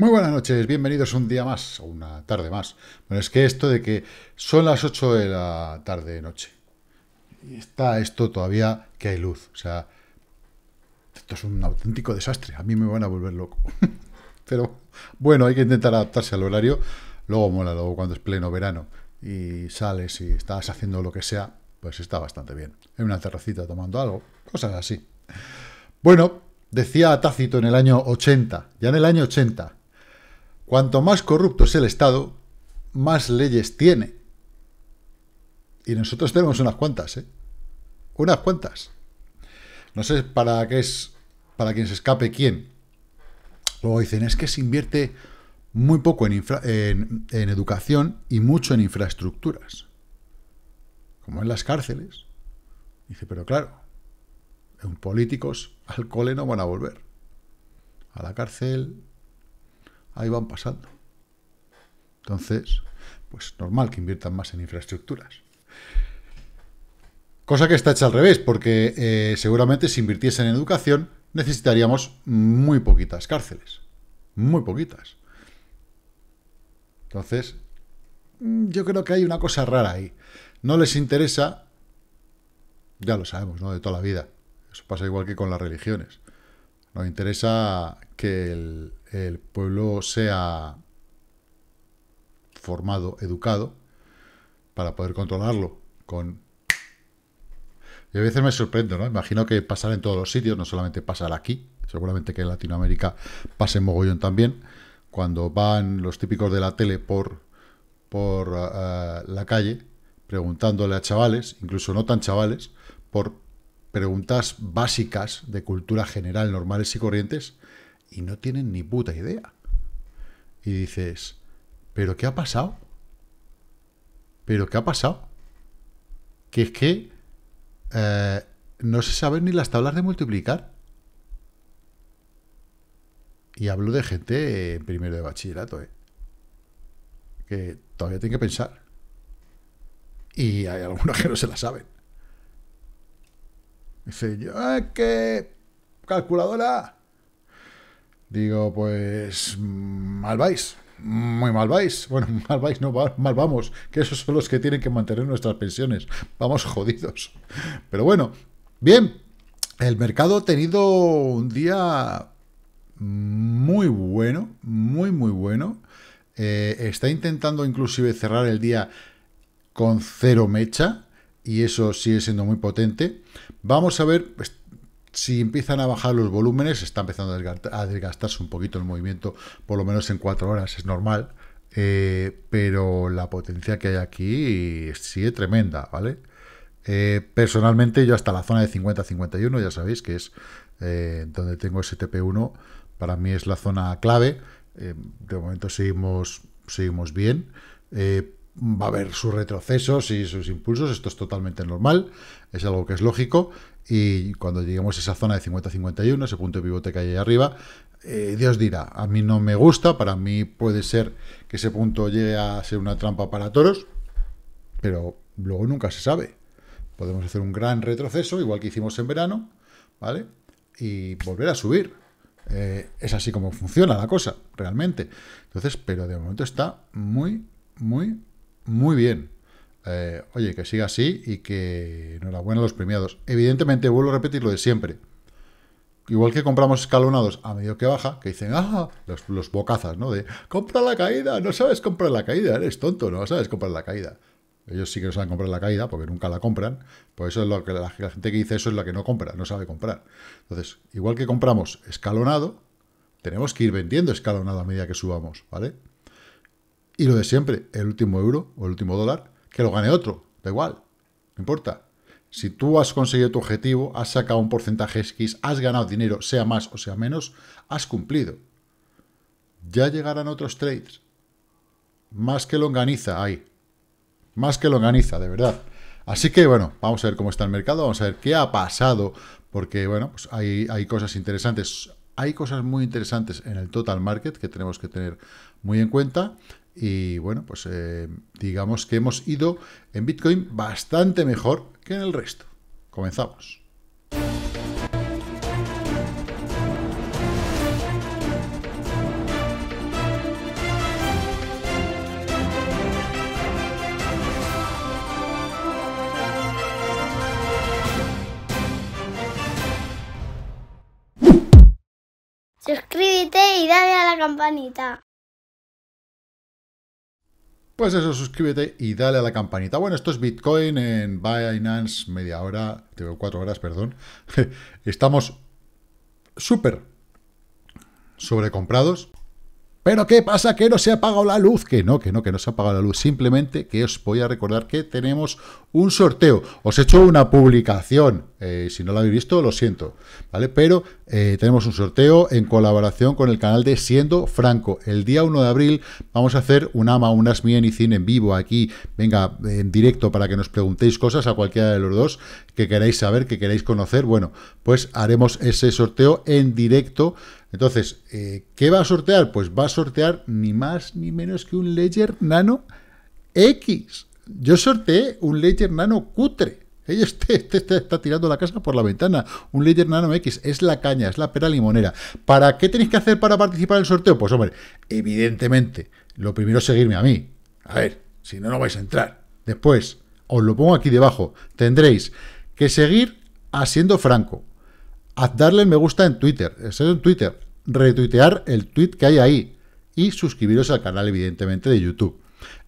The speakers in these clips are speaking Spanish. Muy buenas noches, bienvenidos un día más, o una tarde más. Bueno, es que esto de que son las 8 de la tarde, noche, y está esto todavía que hay luz. O sea, esto es un auténtico desastre, a mí me van a volver loco. Pero bueno, hay que intentar adaptarse al horario, luego mola, luego cuando es pleno verano y sales y estás haciendo lo que sea, pues está bastante bien. En una terracita tomando algo, cosas así. Bueno, decía Tácito en el año 80, ya en el año 80, cuanto más corrupto es el Estado, más leyes tiene. Y nosotros tenemos unas cuantas, ¿eh? Unas cuantas. No sé para qué es, para quien se escape quién. Luego dicen, es que se invierte muy poco en educación y mucho en infraestructuras. Como en las cárceles. Dice, pero claro, en políticos al cole no van a volver. A la cárcel ahí van pasando. Entonces, pues normal que inviertan más en infraestructuras. Cosa que está hecha al revés, porque seguramente si invirtiesen en educación necesitaríamos muy poquitas cárceles. Muy poquitas. Entonces, yo creo que hay una cosa rara ahí. No les interesa, ya lo sabemos, ¿no? De toda la vida. Eso pasa igual que con las religiones. Nos interesa que el pueblo sea formado, educado, para poder controlarlo con... Y a veces me sorprendo, ¿no? Imagino que pasará en todos los sitios, no solamente pasará aquí, seguramente que en Latinoamérica pase mogollón también, cuando van los típicos de la tele por la calle, preguntándole a chavales, incluso no tan chavales, por preguntas básicas de cultura general, normales y corrientes, y no tienen ni puta idea. Y dices, ¿pero qué ha pasado? ¿Pero qué ha pasado? Que es que no se saben ni las tablas de multiplicar. Y hablo de gente en primero de bachillerato, que todavía tiene que pensar. Y hay algunos que no se la saben. Dice, yo, ¿qué calculadora? Digo, pues mal vais, muy mal vais. Bueno, mal vais, no, mal vamos, que esos son los que tienen que mantener nuestras pensiones. Vamos jodidos. Pero bueno, bien, el mercado ha tenido un día muy bueno, muy bueno. Está intentando inclusive cerrar el día con cero mecha, y eso sigue siendo muy potente. Vamos a ver pues, si empiezan a bajar los volúmenes. Está empezando a desgastarse un poquito el movimiento, por lo menos en 4 horas, es normal. Pero la potencia que hay aquí sigue tremenda, ¿vale? Personalmente, yo hasta la zona de 50-51, ya sabéis que es donde tengo ese TP1, para mí es la zona clave. De momento seguimos bien. Va a haber sus retrocesos y sus impulsos, esto es totalmente normal, es algo que es lógico, y cuando lleguemos a esa zona de 50-51, ese punto de pivote que hay ahí arriba, Dios dirá, a mí no me gusta, para mí puede ser que ese punto llegue a ser una trampa para toros, pero luego nunca se sabe. Podemos hacer un gran retroceso, igual que hicimos en verano, ¿vale? Y volver a subir. Es así como funciona la cosa, realmente. Entonces, pero de momento está muy bien. Oye, que siga así y que enhorabuena a los premiados. Evidentemente, vuelvo a repetir lo de siempre. Igual que compramos escalonados a medio que baja, que dicen, ah, los bocazas, ¿no? De, compra la caída, no sabes comprar la caída, eres tonto, no sabes comprar la caída. Ellos sí que no saben comprar la caída porque nunca la compran. Pues eso es lo que la gente que dice eso es la que no compra, no sabe comprar. Entonces, igual que compramos escalonado, tenemos que ir vendiendo escalonado a medida que subamos, ¿vale? Y lo de siempre, el último euro o el último dólar, que lo gane otro, da igual, no importa. Si tú has conseguido tu objetivo, has sacado un porcentaje X, has ganado dinero, sea más o sea menos, has cumplido. Ya llegarán otros trades. Más que longaniza hay. Más que longaniza, de verdad. Así que, bueno, vamos a ver cómo está el mercado, vamos a ver qué ha pasado, porque, bueno, pues hay cosas interesantes. Hay cosas muy interesantes en el total market que tenemos que tener muy en cuenta. Y bueno, pues digamos que hemos ido en Bitcoin bastante mejor que en el resto. Comenzamos. dale a la campanita. Pues eso, suscríbete y dale a la campanita. Bueno, esto es Bitcoin en Binance, media hora, te veo 4 horas, perdón. Estamos súper sobrecomprados. ¿Pero qué pasa? ¿Que no se ha apagado la luz? Que no se ha apagado la luz. Simplemente que os voy a recordar que tenemos un sorteo. Os he hecho una publicación. Si no la habéis visto, lo siento, ¿vale? Pero tenemos un sorteo en colaboración con el canal de Siendo Franco. El día 1 de abril vamos a hacer un AMA, un Ask Me Anything en vivo aquí. Venga, en directo, para que nos preguntéis cosas a cualquiera de los dos que queráis saber, que queráis conocer. Bueno, pues haremos ese sorteo en directo. Entonces, ¿qué va a sortear? Pues va a sortear ni más ni menos que un Ledger Nano X. Yo sorteé un Ledger Nano cutre. Este está tirando la casa por la ventana. Un Ledger Nano X es la caña, es la pera limonera. ¿Para qué tenéis que hacer para participar en el sorteo? Pues hombre, evidentemente, lo primero es seguirme a mí. A ver, si no, no vais a entrar. Después, os lo pongo aquí debajo, tendréis que seguir a Siendo Franco. Haz darle el me gusta en Twitter, retuitear el tweet que hay ahí y suscribiros al canal, evidentemente, de YouTube.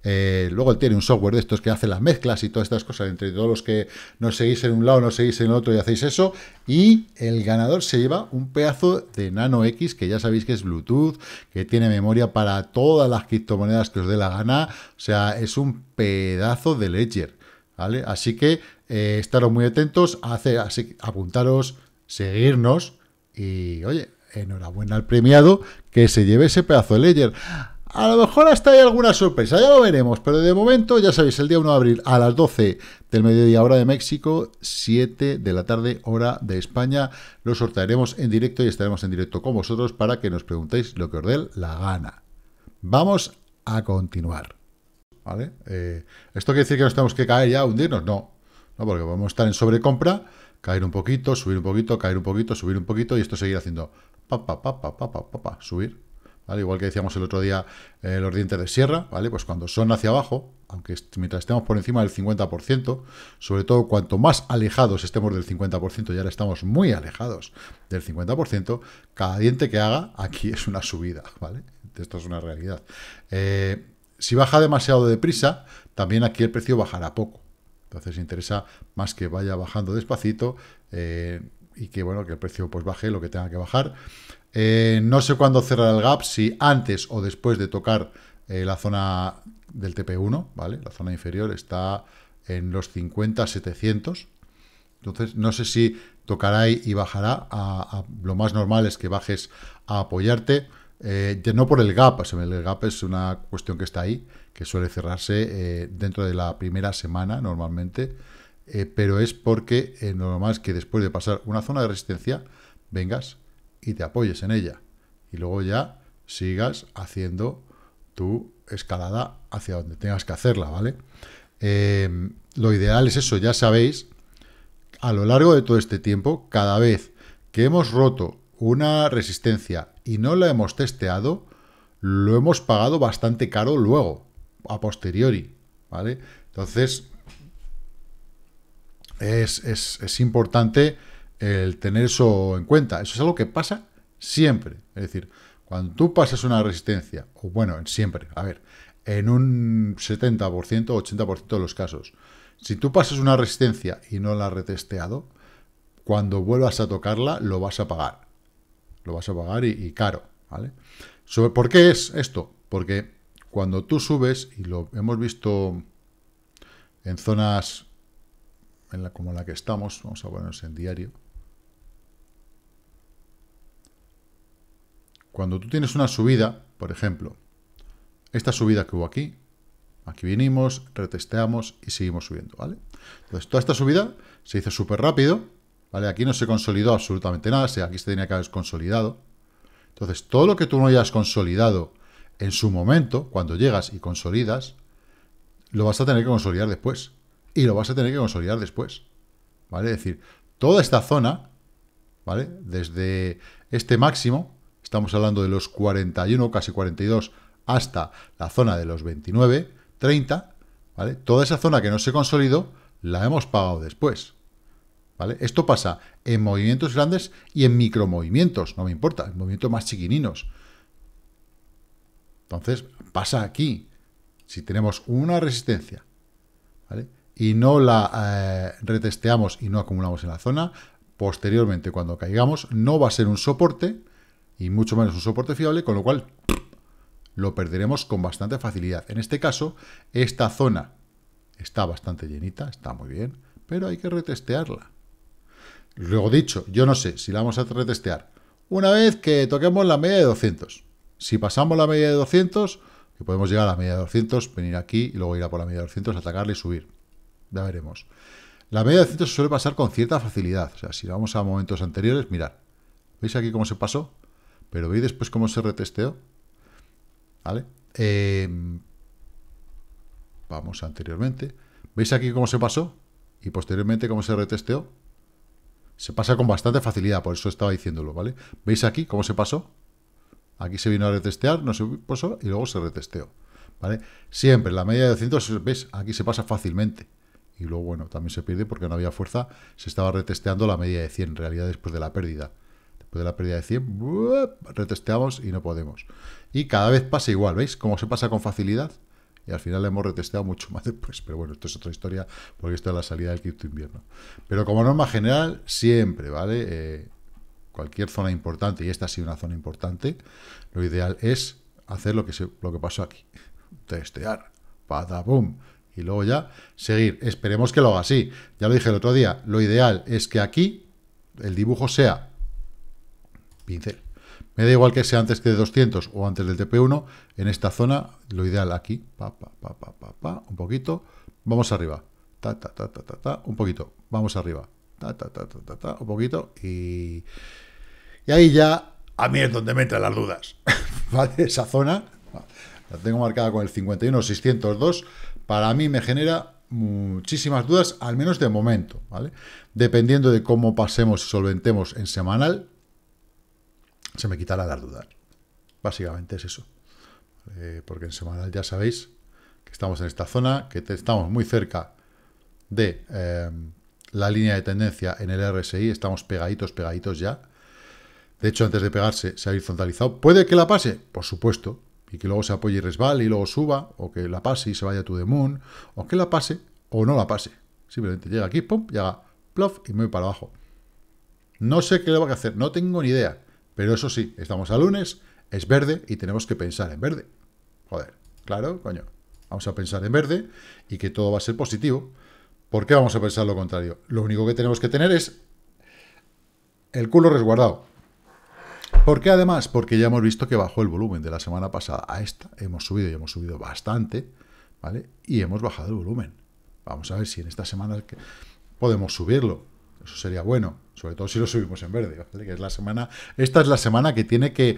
Luego él tiene un software de estos que hace las mezclas y todas estas cosas, entre todos los que nos seguís en un lado, nos seguís en el otro y hacéis eso, y el ganador se lleva un pedazo de Nano X, que ya sabéis que es Bluetooth, que tiene memoria para todas las criptomonedas que os dé la gana. O sea, es un pedazo de Ledger, ¿vale? Así que estaros muy atentos, apuntaros, seguirnos y, oye, enhorabuena al premiado que se lleve ese pedazo de Ledger. A lo mejor hasta hay alguna sorpresa, ya lo veremos, pero de momento, ya sabéis, el día 1 de abril a las 12 del mediodía, hora de México, 7 de la tarde, hora de España, lo sortearemos en directo y estaremos en directo con vosotros para que nos preguntéis lo que os dé la gana. Vamos a continuar, ¿vale? ¿Esto quiere decir que nos tenemos que caer ya, hundirnos? No, no, porque vamos a estar en sobrecompra. Caer un poquito, subir un poquito, caer un poquito, subir un poquito, y esto seguir haciendo subir, ¿vale? Igual que decíamos el otro día, los dientes de sierra, ¿vale? Pues cuando son hacia abajo, aunque mientras estemos por encima del 50%, sobre todo cuanto más alejados estemos del 50%, y ahora estamos muy alejados del 50%, cada diente que haga aquí es una subida, ¿vale? Esto es una realidad. Si baja demasiado deprisa, también aquí el precio bajará poco. Entonces interesa más que vaya bajando despacito y que, bueno, que el precio pues baje lo que tenga que bajar. No sé cuándo cerrará el gap, si antes o después de tocar la zona del TP1, ¿vale? La zona inferior está en los 50-700. Entonces no sé si tocará ahí y bajará. Lo más normal es que bajes a apoyarte. No por el gap, o sea, el gap es una cuestión que está ahí, que suele cerrarse dentro de la primera semana normalmente, pero es porque lo normal es que después de pasar una zona de resistencia vengas y te apoyes en ella y luego ya sigas haciendo tu escalada hacia donde tengas que hacerla, ¿vale? Lo ideal es eso, ya sabéis, a lo largo de todo este tiempo, cada vez que hemos roto una resistencia y no la hemos testeado, lo hemos pagado bastante caro luego, a posteriori, ¿vale? Entonces, es importante el tener eso en cuenta. Eso es algo que pasa siempre. Es decir, cuando tú pasas una resistencia, o bueno, siempre, a ver, en un 70% o 80% de los casos, si tú pasas una resistencia y no la has retesteado, cuando vuelvas a tocarla, lo vas a pagar. Lo vas a pagar y caro, ¿vale? ¿Por qué es esto? Porque cuando tú subes, y lo hemos visto en zonas como la que estamos, vamos a ponernos en diario, cuando tú tienes una subida, por ejemplo, esta subida que hubo aquí, aquí vinimos, retesteamos y seguimos subiendo, ¿vale? Entonces toda esta subida se hizo súper rápido, ¿vale? Aquí no se consolidó absolutamente nada, aquí se tenía que haber consolidado. Entonces, todo lo que tú no hayas consolidado en su momento, cuando llegas y consolidas, lo vas a tener que consolidar después. Y lo vas a tener que consolidar después, ¿vale? Es decir, toda esta zona, ¿vale? Desde este máximo, estamos hablando de los 41, casi 42, hasta la zona de los 29, 30, ¿vale? Toda esa zona que no se consolidó, la hemos pagado después, ¿vale? Esto pasa en movimientos grandes y en micromovimientos, no me importa, en movimientos más chiquininos. Entonces, pasa aquí. Si tenemos una resistencia, ¿vale?, y no la retesteamos y no acumulamos en la zona, posteriormente, cuando caigamos, no va a ser un soporte, y mucho menos un soporte fiable, con lo cual lo perderemos con bastante facilidad. En este caso, esta zona está bastante llenita, está muy bien, pero hay que retestearla. Luego dicho, yo no sé si la vamos a retestear una vez que toquemos la media de 200. Si pasamos la media de 200, que podemos llegar a la media de 200, venir aquí y luego ir a por la media de 200, atacarla y subir. Ya veremos. La media de 200 suele pasar con cierta facilidad. O sea, si vamos a momentos anteriores, mirad. ¿Veis aquí cómo se pasó? Pero veis después cómo se retesteó. ¿Vale? Vamos anteriormente. ¿Veis aquí cómo se pasó? Y posteriormente cómo se retesteó. Se pasa con bastante facilidad, por eso estaba diciéndolo, ¿vale? ¿Veis aquí cómo se pasó? Aquí se vino a retestear, no se pasó y luego se retesteó, ¿vale? Siempre la media de 200, ¿ves? Aquí se pasa fácilmente. Y luego, bueno, también se pierde porque no había fuerza, se estaba retesteando la media de 100, en realidad después de la pérdida. Después de la pérdida de 100, retesteamos y no podemos. Y cada vez pasa igual, ¿veis? Cómo se pasa con facilidad. Y al final la hemos retesteado mucho más después. Pero bueno, esto es otra historia, porque esto es la salida del cripto invierno. Pero como norma general, siempre, ¿vale? Cualquier zona importante, y esta ha sido una zona importante, lo ideal es hacer lo que pasó aquí. Testear, patapum. Y luego ya seguir. Esperemos que lo haga así. Ya lo dije el otro día, lo ideal es que aquí el dibujo sea pincel. Me da igual que sea antes que de 200 o antes del TP1, en esta zona, lo ideal aquí, un poquito, vamos arriba, un poquito, vamos arriba, un poquito, y ahí ya, a mí es donde me entran las dudas, ¿vale? Esa zona, la tengo marcada con el 51,602, para mí me genera muchísimas dudas, al menos de momento, ¿vale? Dependiendo de cómo pasemos y solventemos en semanal, se me quitará las dudas. Básicamente es eso. Porque en semanal ya sabéis que estamos en esta zona, que estamos muy cerca de la línea de tendencia en el RSI. Estamos pegaditos, pegaditos ya. De hecho, antes de pegarse, se ha horizontalizado. ¿Puede que la pase? Por supuesto. Y que luego se apoye y resbale y luego suba. O que la pase y se vaya to the moon. O que la pase o no la pase. Simplemente llega aquí, pum, y haga plof y me voy para abajo. No sé qué le va a hacer. No tengo ni idea. Pero eso sí, estamos a lunes, es verde y tenemos que pensar en verde. Joder, claro, coño. Vamos a pensar en verde y que todo va a ser positivo. ¿Por qué vamos a pensar lo contrario? Lo único que tenemos que tener es el culo resguardado. ¿Por qué además? Porque ya hemos visto que bajó el volumen de la semana pasada a esta. Hemos subido y hemos subido bastante, ¿vale? Y hemos bajado el volumen. Vamos a ver si en esta semana podemos subirlo. Eso sería bueno, sobre todo si lo subimos en verde, ¿vale? Que es la semana, esta es la semana que tiene que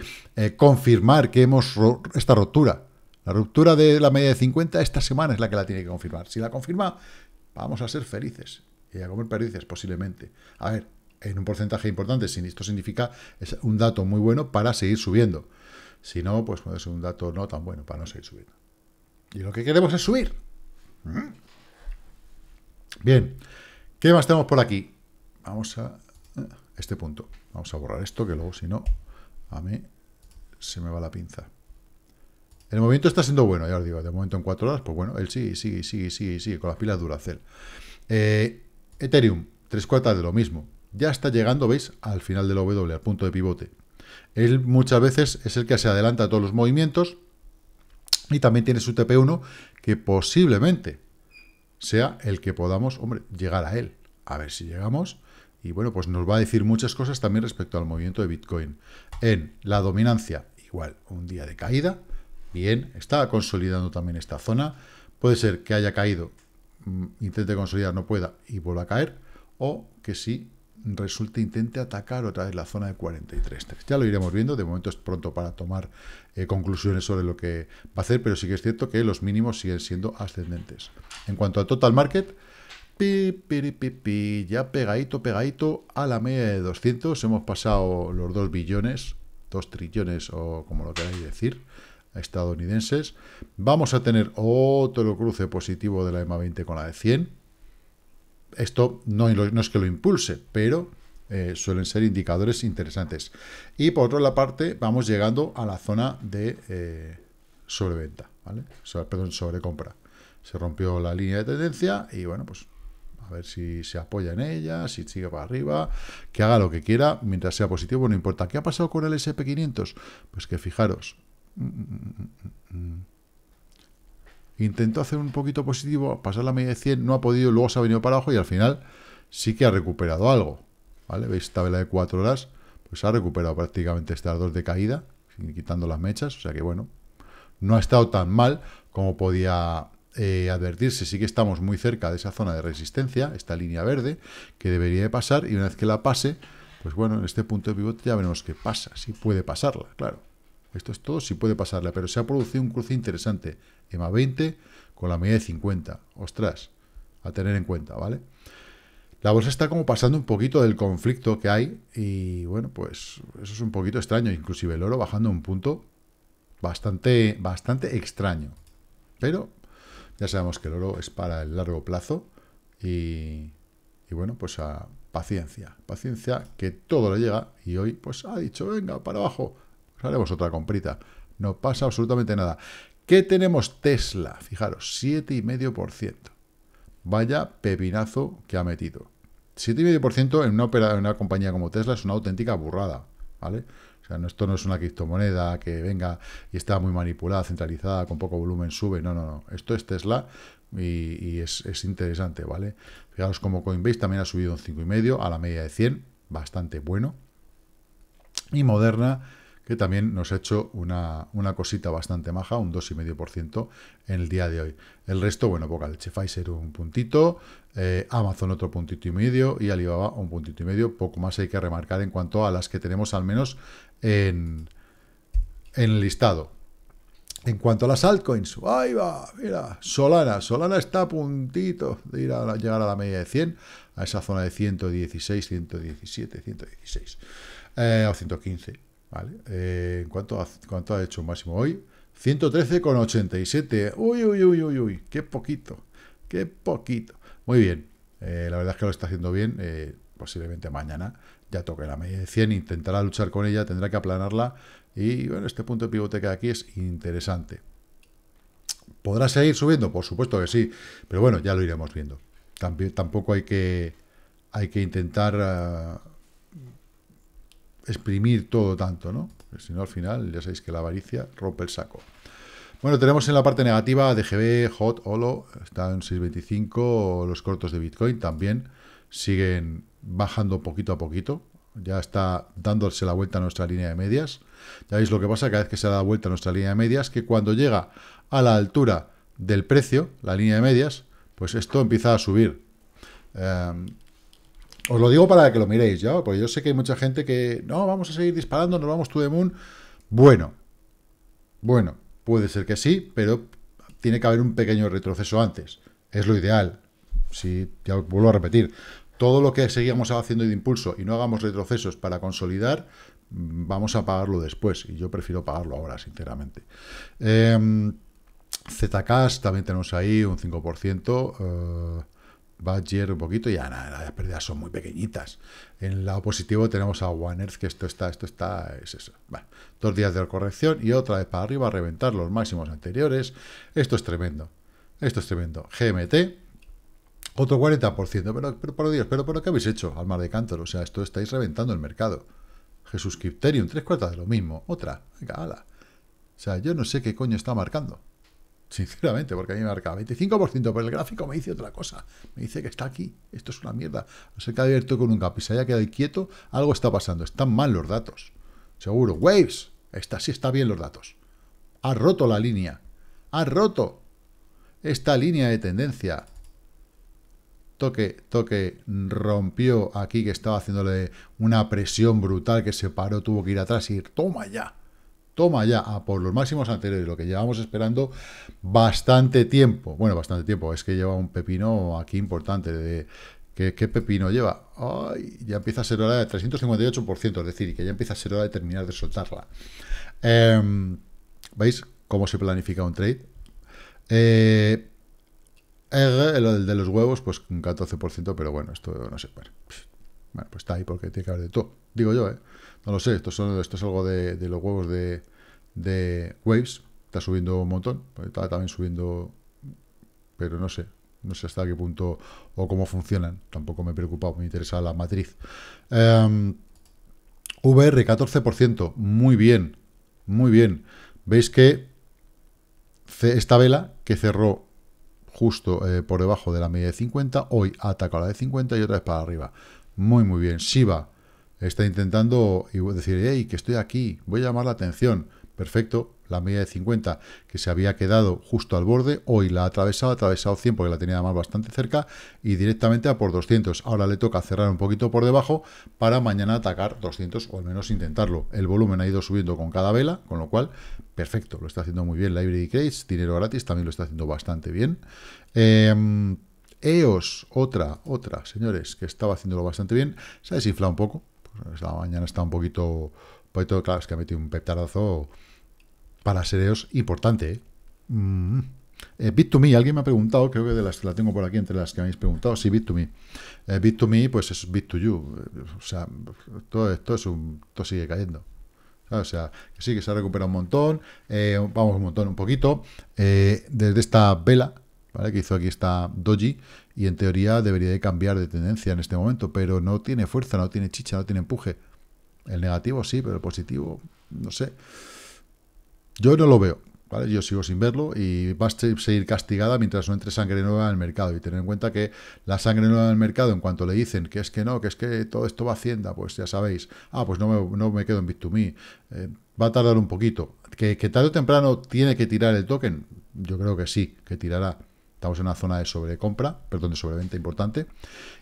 confirmar que hemos esta ruptura. La ruptura de la media de 50 esta semana es la que la tiene que confirmar. Si la confirma, vamos a ser felices y a comer perdices posiblemente. A ver, en un porcentaje importante, si esto significa es un dato muy bueno para seguir subiendo. Si no, pues puede ser un dato no tan bueno para no seguir subiendo. Y lo que queremos es subir. Bien, ¿qué más tenemos por aquí? Vamos a este punto. Vamos a borrar esto, que luego, si no, a mí se me va la pinza. El movimiento está siendo bueno, ya os digo, de momento en 4 horas, pues bueno, él sigue, con las pilas Duracell. Ethereum, 3/4 de lo mismo. Ya está llegando, veis, al final del W, al punto de pivote. Él muchas veces es el que se adelanta a todos los movimientos y también tiene su TP1, que posiblemente sea el que podamos, hombre, llegar a él. A ver si llegamos. Y bueno, pues nos va a decir muchas cosas también respecto al movimiento de Bitcoin. En la dominancia, igual, un día de caída. Bien, está consolidando también esta zona. Puede ser que haya caído, intente consolidar, no pueda y vuelva a caer. O que sí, resulte, intente atacar otra vez la zona de 43.3. Ya lo iremos viendo. De momento es pronto para tomar conclusiones sobre lo que va a hacer. Pero sí que es cierto que los mínimos siguen siendo ascendentes. En cuanto a Total Market... ya pegadito, pegadito a la media de 200, hemos pasado los 2 billones, 2 trillones o como lo queráis decir, estadounidenses. Vamos a tener otro cruce positivo de la EMA 20 con la de 100. Esto no es que lo impulse, pero suelen ser indicadores interesantes. Y por otra parte, vamos llegando a la zona de sobreventa, ¿vale? O sea, perdón, sobrecompra. Se rompió la línea de tendencia y bueno, pues a ver si se apoya en ella, si sigue para arriba, que haga lo que quiera, mientras sea positivo, no importa. ¿Qué ha pasado con el SP500? Pues que fijaros, intentó hacer un poquito positivo, pasar la media de 100, no ha podido, luego se ha venido para abajo y al final sí que ha recuperado algo, ¿vale? ¿Veis? Tabla de 4 horas, pues ha recuperado prácticamente estas dos de caída, quitando las mechas, o sea que bueno, no ha estado tan mal como podía advertirse. Sí que estamos muy cerca de esa zona de resistencia, esta línea verde, que debería de pasar, y una vez que la pase, pues bueno, en este punto de pivote ya veremos qué pasa, si puede pasarla, claro. Esto es todo, si puede pasarla, pero se ha producido un cruce interesante, EMA 20 con la media de 50, ostras, a tener en cuenta, ¿vale? La bolsa está como pasando un poquito del conflicto que hay, y bueno, pues eso es un poquito extraño, inclusive el oro bajando un punto bastante, bastante extraño, pero ya sabemos que el oro es para el largo plazo, y bueno, pues a paciencia, paciencia, que todo le llega, y hoy pues ha dicho, venga, para abajo, pues haremos otra comprita, no pasa absolutamente nada. ¿Qué tenemos? Tesla, fijaros, 7,5%, vaya pepinazo que ha metido. 7,5% en una compañía como Tesla es una auténtica burrada, ¿vale? O sea, esto no es una criptomoneda que venga y está muy manipulada, centralizada, con poco volumen sube, no, no, no. Esto es Tesla y es interesante, ¿vale? Fijaros como Coinbase también ha subido un 5,5 a la media de 100, bastante bueno. Y Moderna, que también nos ha hecho una cosita bastante maja, un 2,5% en el día de hoy. El resto, bueno, poca leche. Pfizer un puntito, Amazon otro puntito y medio, y Alibaba un puntito y medio. Poco más hay que remarcar en cuanto a las que tenemos al menos en el listado. En cuanto a las altcoins, ahí va, mira, Solana. Solana está a puntito de ir a llegar a la media de 100, a esa zona de 116, 117, 116 o 115. ¿Vale? ¿Cuánto ha hecho un máximo hoy? 113,87. Uy, uy, uy, uy, uy. Qué poquito. Qué poquito. Muy bien. La verdad es que lo está haciendo bien. Posiblemente mañana ya toque la media de 100. Intentará luchar con ella. Tendrá que aplanarla. Y bueno, este punto de pivote que hay aquí es interesante. ¿Podrá seguir subiendo? Por supuesto que sí. Pero bueno, ya lo iremos viendo. Tampoco hay que intentar exprimir todo tanto, ¿no? Porque si no, al final, ya sabéis que la avaricia rompe el saco. Bueno, tenemos en la parte negativa DGB, HOT, Holo, está en 6,25, los cortos de Bitcoin también siguen bajando poquito a poquito, ya está dándose la vuelta a nuestra línea de medias. Ya veis lo que pasa cada vez que se da la vuelta a nuestra línea de medias, que cuando llega a la altura del precio, la línea de medias, pues esto empieza a subir. Os lo digo para que lo miréis, ¿ya? Porque yo sé que hay mucha gente que, no, vamos a seguir disparando, nos vamos to the moon. Bueno, puede ser que sí, pero tiene que haber un pequeño retroceso antes. Es lo ideal. Si, ya vuelvo a repetir, todo lo que seguíamos haciendo de impulso y no hagamos retrocesos para consolidar, vamos a pagarlo después. Y yo prefiero pagarlo ahora, sinceramente. ZCash también tenemos ahí un 5%. Badger un poquito, ya nada, las pérdidas son muy pequeñitas. En el lado positivo tenemos a One Earth, que esto está, es eso. Bueno, 2 días de corrección y otra vez para arriba, a reventar los máximos anteriores. Esto es tremendo, esto es tremendo. GMT, otro 40%, pero por Dios, pero ¿qué habéis hecho al mar de cántaro? O sea, esto estáis reventando el mercado. Jesús, Crypterium, 3/4 de lo mismo, otra, venga, ala. O sea, yo no sé qué coño está marcando. Sinceramente, porque a mí me marca 25%, pero el gráfico me dice otra cosa. Me dice que está aquí. Esto es una mierda. No se queda abierto con un gap y se haya quedado quieto. Algo está pasando. Están mal los datos. Seguro. Waves. Esta sí está bien los datos. Ha roto la línea. Ha roto esta línea de tendencia. Toque, toque. Rompió aquí que estaba haciéndole una presión brutal que se paró. Tuvo que ir atrás y ir. ¡Toma ya! Toma ya, a por los máximos anteriores, lo que llevamos esperando bastante tiempo. Bueno, bastante tiempo, es que lleva un pepino aquí importante. ¿Qué pepino lleva? Ay, ya empieza a ser hora de 358%, es decir, que ya empieza a ser hora de terminar de soltarla. ¿Veis cómo se planifica un trade? El de los huevos, pues un 14%, pero bueno, esto no sé. Bueno, pues está ahí porque tiene que haber de todo. Digo yo, ¿eh? No lo sé, esto es algo de los huevos de Waves. está subiendo un montón, está también subiendo, pero no sé hasta qué punto o cómo funcionan, tampoco me preocupa, me interesa la matriz. VR 14%, muy bien, muy bien. Veis que esta vela que cerró justo por debajo de la media de 50, hoy ha atacado la de 50 y otra vez para arriba. Muy, muy bien. Shiba está intentando decir, hey, que estoy aquí, voy a llamar la atención. Perfecto, la media de 50 que se había quedado justo al borde, hoy la ha atravesado 100 porque la tenía además bastante cerca y directamente a por 200. Ahora le toca cerrar un poquito por debajo para mañana atacar 200 o al menos intentarlo. El volumen ha ido subiendo con cada vela, con lo cual, perfecto, lo está haciendo muy bien. Library Crates, dinero gratis, también lo está haciendo bastante bien. EOS, otra, señores, que estaba haciéndolo bastante bien. Se ha desinflado un poco, pues la mañana está un poquito, claro, es que ha metido un petardazo para ser EOS importante, ¿eh? Bit2Me, alguien me ha preguntado, creo que de las que la tengo por aquí, entre las que me habéis preguntado, sí, Bit2Me. Bit2Me, pues es Bit2You, o sea, todo sigue cayendo. O sea, que sí, que se ha recuperado un montón, vamos un poquito, desde esta vela, ¿vale?, que hizo aquí esta doji, y en teoría debería de cambiar de tendencia en este momento, pero no tiene fuerza, no tiene chicha, no tiene empuje. El negativo sí, pero el positivo, no sé. Yo no lo veo, ¿vale? Yo sigo sin verlo y va a seguir castigada mientras no entre sangre nueva al mercado. Y tener en cuenta que la sangre nueva al mercado, en cuanto le dicen que es que no, que es que todo esto va a Hacienda, pues ya sabéis, ah, pues no me quedo en Bit2Me, va a tardar un poquito. ¿Que tarde o temprano tiene que tirar el token? Yo creo que sí, que tirará. Estamos en una zona de sobreventa importante.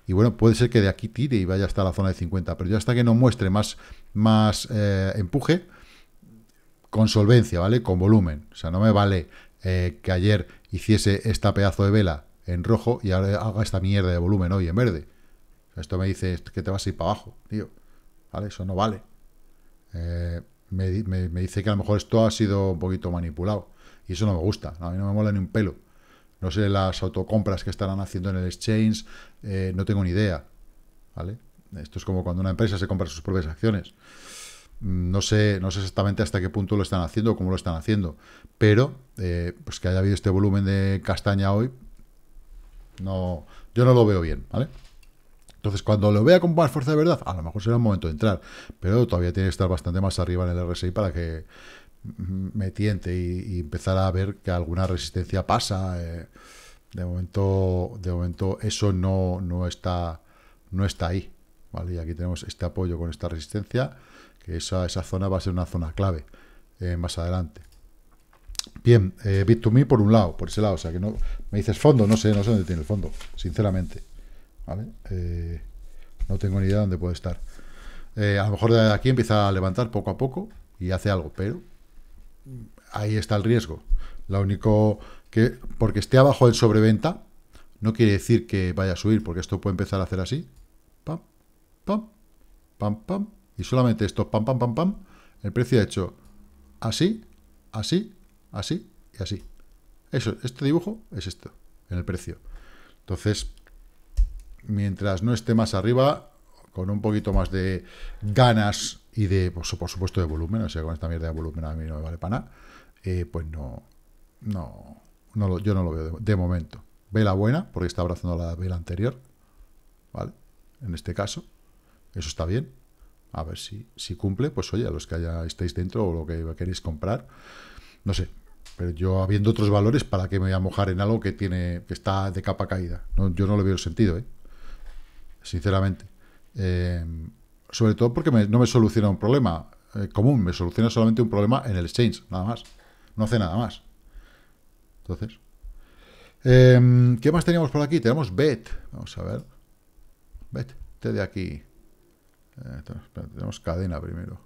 Y bueno, puede ser que de aquí tire y vaya hasta la zona de 50. Pero ya hasta que no muestre más empuje, con solvencia, ¿vale? Con volumen. O sea, no me vale que ayer hiciese esta pedazo de vela en rojo y ahora haga esta mierda de volumen hoy en verde. Esto me dice que te vas a ir para abajo, tío. ¿Vale? Eso no vale. Me dice que a lo mejor esto ha sido un poquito manipulado. Y eso no me gusta. A mí no me mola ni un pelo. No sé las autocompras que estarán haciendo en el exchange, no tengo ni idea, ¿vale? Esto es como cuando una empresa se compra sus propias acciones. No sé exactamente hasta qué punto lo están haciendo o cómo lo están haciendo, pero pues que haya habido este volumen de castaña hoy, no, yo no lo veo bien, ¿vale? Entonces, cuando lo vea con más fuerza de verdad, a lo mejor será el momento de entrar, pero todavía tiene que estar bastante más arriba en el RSI para que me tiente y empezar a ver que alguna resistencia pasa. De momento eso no está ahí, ¿vale? Y aquí tenemos este apoyo con esta resistencia, que esa zona va a ser una zona clave más adelante. Bien, Bit2Me por un lado, por ese lado, o sea que no me dices fondo, no sé dónde tiene el fondo, sinceramente, ¿vale? No tengo ni idea dónde puede estar. A lo mejor de aquí empieza a levantar poco a poco y hace algo, pero ahí está el riesgo. Lo único que, porque esté abajo en sobreventa, no quiere decir que vaya a subir, porque esto puede empezar a hacer así, pam, pam, pam, pam, y solamente esto, pam, pam, pam, pam, el precio ha hecho así, así, así y así. Eso, este dibujo es esto, en el precio. Entonces, mientras no esté más arriba, con un poquito más de ganas y de, por supuesto, de volumen, o sea, con esta mierda de volumen a mí no me vale para nada, pues yo no lo veo de momento. Vela buena, porque está abrazando la vela anterior, ¿vale? En este caso, eso está bien. A ver si cumple, pues oye, a los que ya estáis dentro o lo que queréis comprar, no sé, pero yo habiendo otros valores, ¿para qué me voy a mojar en algo que está de capa caída? No, yo no le veo el sentido, sinceramente. Sobre todo porque no me soluciona un problema común, me soluciona solamente un problema en el exchange, nada más. No hace nada más. Entonces, ¿qué más teníamos por aquí? Tenemos BET. Vamos a ver. BET, este de aquí. Tenemos Cadena primero.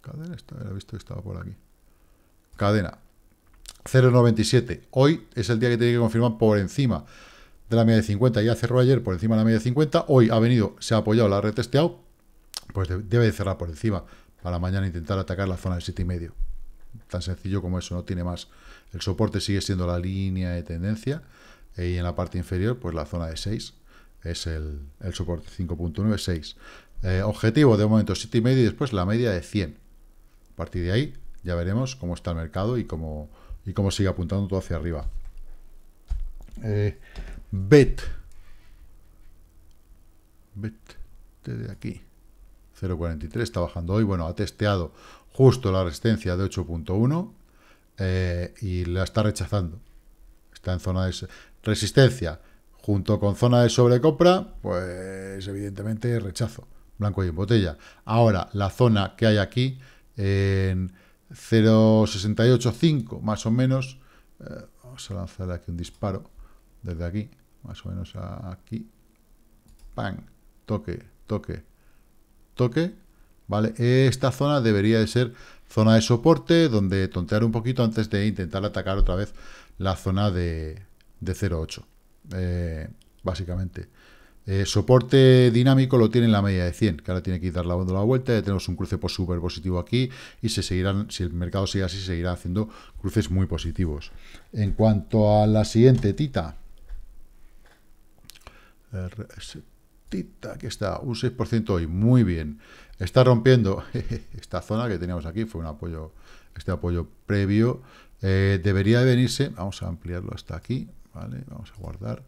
Cadena, he visto que estaba por aquí. Cadena. 0,97. Hoy es el día que tiene que confirmar por encima de la media de 50, ya cerró ayer por encima de la media de 50, hoy ha venido, se ha apoyado, la ha retesteado, pues debe de cerrar por encima, para mañana intentar atacar la zona del 7,5. Tan sencillo como eso, no tiene más. El soporte sigue siendo la línea de tendencia, y en la parte inferior, pues la zona de 6, es el soporte 5.96. Objetivo, de momento 7,5 y después la media de 100. A partir de ahí, Ya veremos cómo está el mercado y cómo sigue apuntando todo hacia arriba. BET desde aquí 0.43 está bajando hoy. Bueno, ha testeado justo la resistencia de 8.1 y la está rechazando. Está en zona de resistencia junto con zona de sobrecompra, pues evidentemente rechazo, blanco y en botella. Ahora, la zona que hay aquí en 0.685 más o menos, vamos a lanzar aquí un disparo desde aquí, más o menos aquí, ¡pam! Toque, toque, toque, ¿vale? Esta zona debería de ser zona de soporte, donde tontear un poquito antes de intentar atacar otra vez la zona de 0.8, básicamente. Soporte dinámico lo tiene en la media de 100, que ahora tiene que ir dando la vuelta. Ya tenemos un cruce súper positivo aquí y se seguirán, si el mercado sigue así, seguirá haciendo cruces muy positivos. En cuanto a la siguiente tita, aquí está, un 6% hoy, muy bien. Está rompiendo esta zona que teníamos aquí, fue un apoyo, este apoyo previo. Debería de venirse, vamos a ampliarlo hasta aquí, ¿vale? Vamos a guardar,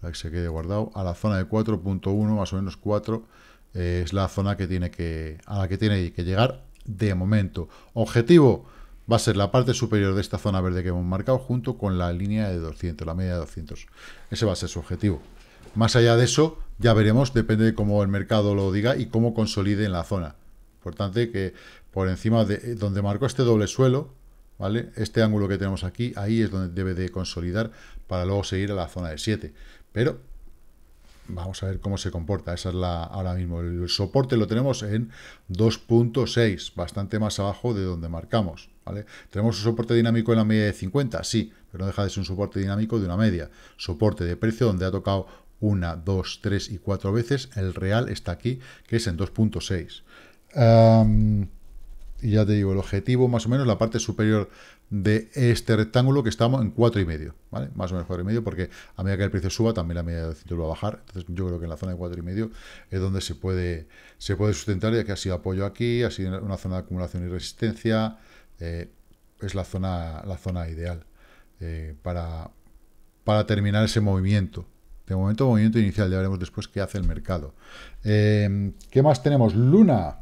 para que se quede guardado, a la zona de 4.1, más o menos 4, es la zona que tiene que, a la que tiene que llegar de momento. Objetivo va a ser la parte superior de esta zona verde que hemos marcado, junto con la línea de 200, la media de 200. Ese va a ser su objetivo. Más allá de eso, ya veremos, depende de cómo el mercado lo diga y cómo consolide en la zona. Importante que por encima de donde marcó este doble suelo, ¿vale? Este ángulo que tenemos aquí, ahí es donde debe de consolidar para luego seguir a la zona de 7. Pero vamos a ver cómo se comporta. Esa es la ahora mismo. El soporte lo tenemos en 2.6, bastante más abajo de donde marcamos, ¿vale? ¿Tenemos un soporte dinámico en la media de 50? Sí, pero no deja de ser un soporte dinámico de una media. Soporte de precio donde ha tocado 1, 2, 3 y 4 veces. El real está aquí, que es en 2.6. Y ya te digo, el objetivo, más o menos, la parte superior de este rectángulo, que estamos en 4,5, ¿vale? Más o menos 4,5, porque a medida que el precio suba, también la media de 200 va a bajar. Entonces, yo creo que en la zona de 4,5 es donde se puede sustentar, ya que ha sido apoyo aquí, ha sido una zona de acumulación y resistencia. Es la zona ideal para terminar ese movimiento. De momento, movimiento inicial. Ya veremos después qué hace el mercado. ¿Qué más tenemos? Luna.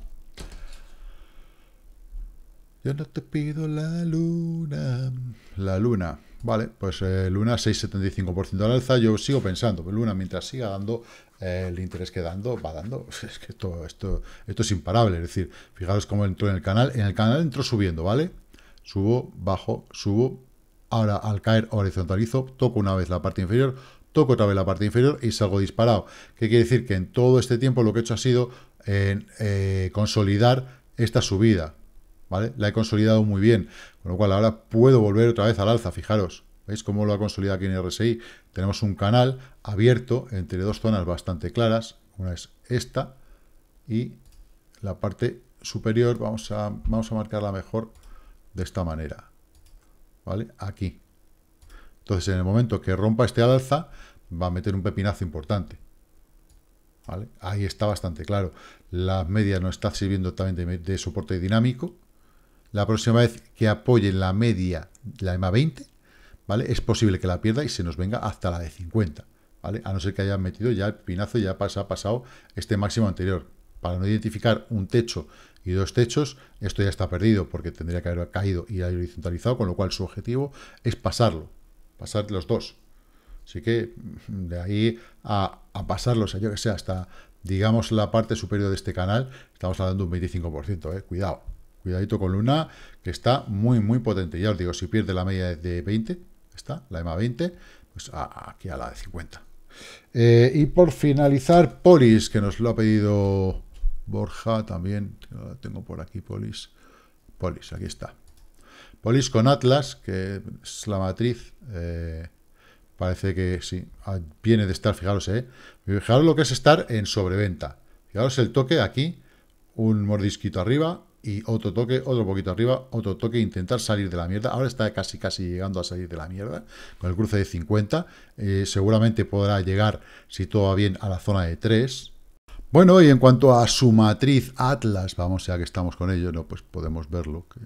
Yo no te pido la luna. La luna. Vale, pues Luna 6,75% al alza. Yo sigo pensando, pues Luna, mientras siga dando el interés que va dando. Es que esto es imparable. Es decir, fijaros cómo entró en el canal. En el canal entró subiendo, ¿vale? Subo, bajo, subo. Ahora, al caer, horizontalizo. Toco una vez la parte inferior. Toco otra vez la parte inferior y salgo disparado. ¿Qué quiere decir? Que en todo este tiempo lo que he hecho ha sido consolidar esta subida, ¿vale? La he consolidado muy bien, con lo cual ahora puedo volver otra vez al alza. Fijaros, ¿veis cómo lo ha consolidado aquí en RSI? Tenemos un canal abierto entre dos zonas bastante claras. Una es esta y la parte superior. Vamos a marcarla mejor de esta manera, ¿vale? Aquí. Entonces, en el momento que rompa este al alza, va a meter un pepinazo importante, ¿vale? Ahí está bastante claro. La media nos está sirviendo también de soporte dinámico. La próxima vez que apoyen la media, la EMA 20, ¿vale? Es posible que la pierda y se nos venga hasta la de 50, ¿vale? A no ser que hayan metido ya el pinazo, ya ha pasado este máximo anterior. Para no identificar un techo y dos techos, esto ya está perdido, porque tendría que haber caído y horizontalizado, con lo cual su objetivo es pasar los dos. Así que de ahí a pasarlos, yo que sé, hasta, digamos, la parte superior de este canal, estamos hablando de un 25%, cuidado, cuidadito con Luna, que está muy, muy potente. Ya os digo, si pierde la media de 20, está, la EMA 20, pues aquí a la de 50. Y por finalizar, Polis, que nos lo ha pedido Borja también, tengo por aquí Polis, aquí está. Polis con Atlas, que es la matriz, parece que sí, viene de estar, fijaros, fijaros lo que es estar en sobreventa. Fijaros el toque aquí, un mordisquito arriba y otro toque, otro poquito arriba, otro toque, intentar salir de la mierda. Ahora está casi llegando a salir de la mierda, con el cruce de 50. Seguramente podrá llegar, si todo va bien, a la zona de 3. Bueno, y en cuanto a su matriz Atlas, vamos, ya que estamos con ello, no, pues podemos verlo, que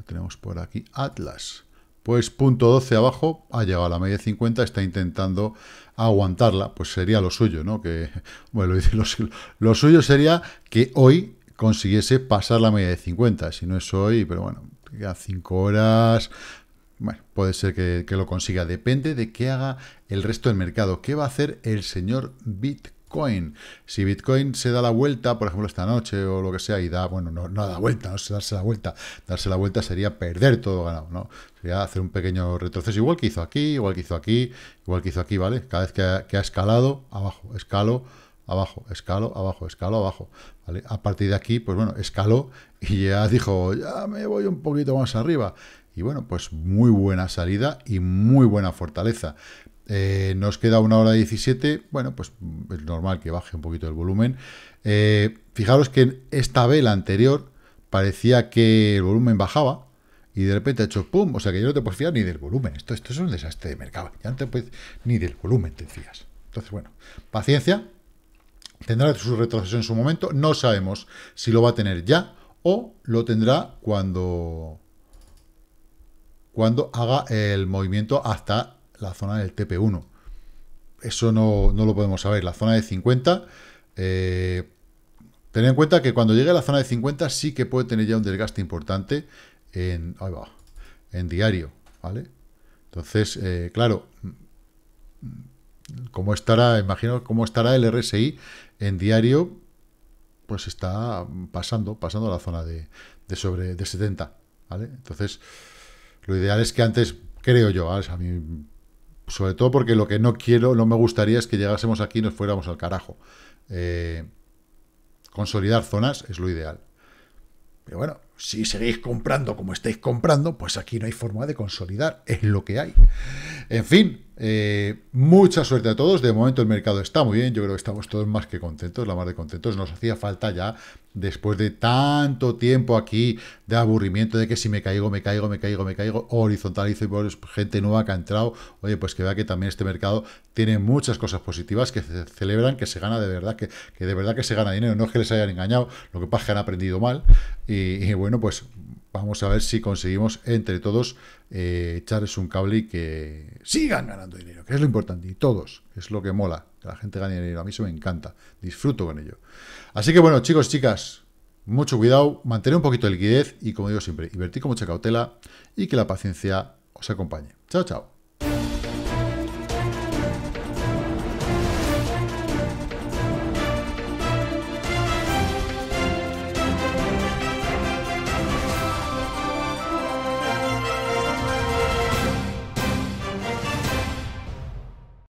Lo tenemos por aquí. Atlas. Pues 0.12 abajo, ha llegado a la media de 50, está intentando aguantarla, pues sería lo suyo, ¿no? Que, bueno, lo suyo sería que hoy consiguiese pasar la media de 50, si no es hoy, pero bueno, queda 5 horas, bueno, puede ser que lo consiga, depende de qué haga el resto del mercado, qué va a hacer el señor Bitcoin. Si Bitcoin se da la vuelta, por ejemplo, esta noche o lo que sea, y da, bueno, no da vuelta, no es darse la vuelta. Darse la vuelta sería perder todo ganado, ¿no? Sería hacer un pequeño retroceso, igual que hizo aquí, igual que hizo aquí, igual que hizo aquí, ¿vale? Cada vez que ha escalado, abajo, escalo, abajo, escalo, abajo, escalo, abajo, ¿vale? A partir de aquí, pues bueno, escaló y ya dijo, ya me voy un poquito más arriba. Y bueno, pues muy buena salida y muy buena fortaleza. Nos queda una hora 17, bueno, pues es normal que baje un poquito el volumen. Fijaros que en esta vela anterior parecía que el volumen bajaba y de repente ha hecho pum, o sea que ya no te puedes fiar ni del volumen. Esto es un desastre de mercado, ya no te puedes ni del volumen te fías. Entonces, bueno, paciencia, tendrá su retroceso en su momento, no sabemos si lo va a tener ya o lo tendrá cuando haga el movimiento hasta la zona del TP1. Eso no lo podemos saber. La zona de 50, tened en cuenta que cuando llegue a la zona de 50 sí que puede tener ya un desgaste importante en diario, ¿vale? Entonces, claro, como estará, imagino cómo estará el RSI en diario, pues está pasando la zona de 70, ¿vale? Entonces, lo ideal es que antes, creo yo, ¿vale? A mí, sobre todo porque lo que no quiero, no me gustaría es que llegásemos aquí y nos fuéramos al carajo. Consolidar zonas es lo ideal. Pero bueno, si seguís comprando como estáis comprando, pues aquí no hay forma de consolidar, es lo que hay. En fin, mucha suerte a todos. De momento el mercado está muy bien, yo creo que estamos todos más que contentos, la más de contentos. Nos hacía falta ya, después de tanto tiempo aquí de aburrimiento, de que si me caigo, horizontalizo y por gente nueva que ha entrado. Oye, pues que vea que también este mercado tiene muchas cosas positivas que se celebran, que se gana de verdad, que de verdad que se gana dinero. No es que les hayan engañado, lo que pasa es que han aprendido mal. Y bueno, pues vamos a ver si conseguimos entre todos echarles un cable y que sigan ganando dinero, que es lo importante, y todos, es lo que mola, que la gente gane dinero, a mí eso me encanta, disfruto con ello. Así que bueno, chicos, chicas, mucho cuidado, mantener un poquito de liquidez y como digo siempre, invertir con mucha cautela y que la paciencia os acompañe. Chao, chao.